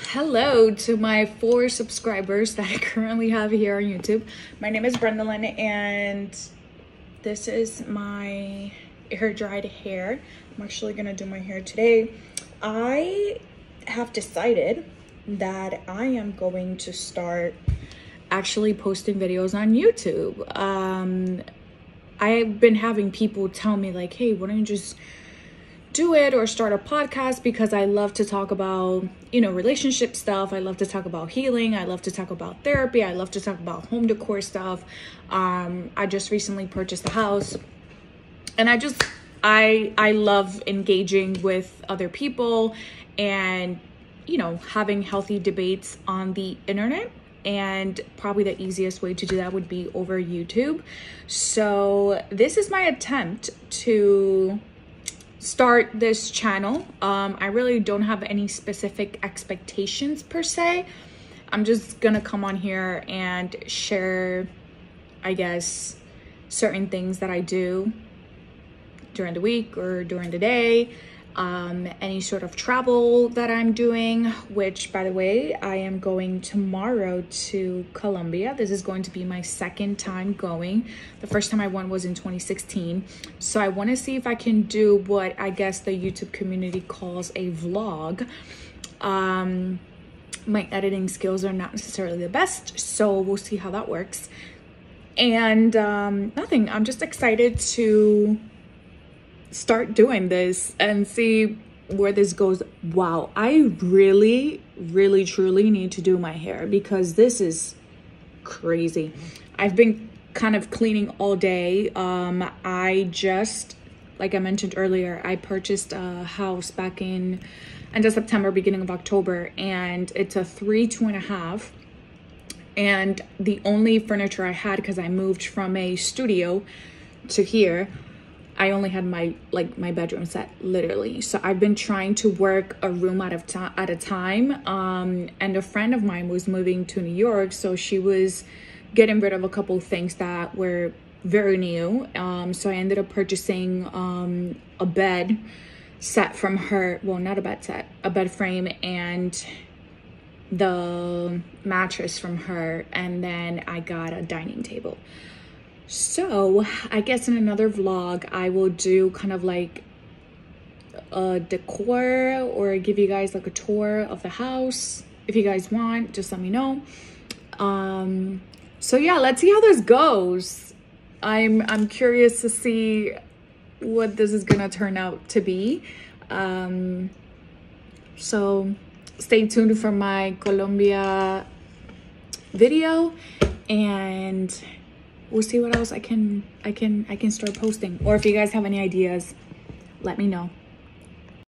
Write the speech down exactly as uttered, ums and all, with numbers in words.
Hello to my four subscribers that I currently have here on YouTube. My name is Brendalyn and this is my air dried hair. I'm actually gonna do my hair today. I have decided that I am going to start actually posting videos on YouTube. Um, I've been having people tell me like, hey, why don't you just do it or start a podcast, because I love to talk about, you know, relationship stuff. I love to talk about healing. I love to talk about therapy. I love to talk about home decor stuff. Um, I just recently purchased a house and I just, I, I love engaging with other people and, you know, having healthy debates on the internet. And probably the easiest way to do that would be over YouTube. So this is my attempt to start this channel. um I really don't have any specific expectations per se. I'm just gonna come on here and share, I guess, certain things that I do during the week or during the day, um any sort of travel that I'm doing, which, by the way, I am going tomorrow to Colombia. This is going to be my second time going. The first time I went was in twenty sixteen, so I want to see if I can do what I guess the YouTube community calls a vlog. Um my editing skills are not necessarily the best, so we'll see how that works. And um nothing, I'm just excited to start doing this and see where this goes. Wow, I really really truly need to do my hair because this is crazy. I've been kind of cleaning all day. um I just, like I mentioned earlier, I purchased a house back in end of September, beginning of October, and it's a three two and a half, and the only furniture I had, because I moved from a studio to here, I only had my like my bedroom set, literally. So I've been trying to work a room out of time at a time. Um, and a friend of mine was moving to New York, so she was getting rid of a couple of things that were very new. Um, so I ended up purchasing um, a bed set from her. Well, not a bed set, a bed frame and the mattress from her. And then I got a dining table. So I guess in another vlog I will do kind of like a decor or give you guys like a tour of the house. If you guys want, just let me know. Um so yeah, let's see how this goes. I'm I'm curious to see what this is gonna turn out to be. Um so stay tuned for my Colombia video, and we'll see what else I can I can I can start posting. Or if you guys have any ideas, let me know.